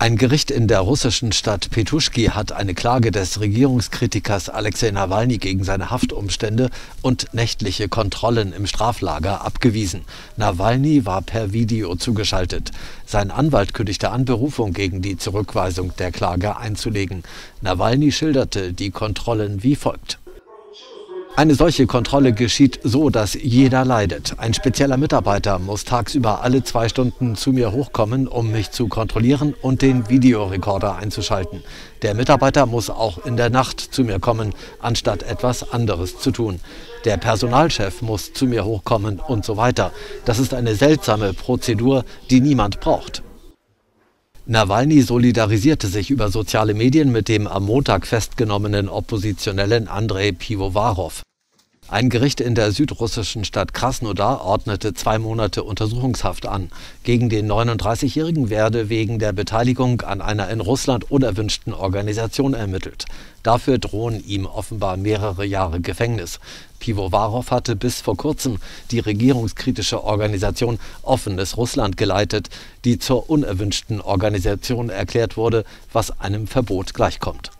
Ein Gericht in der russischen Stadt Petuschki hat eine Klage des Regierungskritikers Alexej Nawalny gegen seine Haftumstände und nächtliche Kontrollen im Straflager abgewiesen. Nawalny war per Video zugeschaltet. Sein Anwalt kündigte an, Berufung gegen die Zurückweisung der Klage einzulegen. Nawalny schilderte die Kontrollen wie folgt. Eine solche Kontrolle geschieht so, dass jeder leidet. Ein spezieller Mitarbeiter muss tagsüber alle 2 Stunden zu mir hochkommen, um mich zu kontrollieren und den Videorekorder einzuschalten. Der Mitarbeiter muss auch in der Nacht zu mir kommen, anstatt etwas anderes zu tun. Der Personalchef muss zu mir hochkommen und so weiter. Das ist eine seltsame Prozedur, die niemand braucht. Nawalny solidarisierte sich über soziale Medien mit dem am Montag festgenommenen Oppositionellen Andrei Pivovarov. Ein Gericht in der südrussischen Stadt Krasnodar ordnete 2 Monate Untersuchungshaft an. Gegen den 39-Jährigen werde wegen der Beteiligung an einer in Russland unerwünschten Organisation ermittelt. Dafür drohen ihm offenbar mehrere Jahre Gefängnis. Pivovarov hatte bis vor kurzem die regierungskritische Organisation Offenes Russland geleitet, die zur unerwünschten Organisation erklärt wurde, was einem Verbot gleichkommt.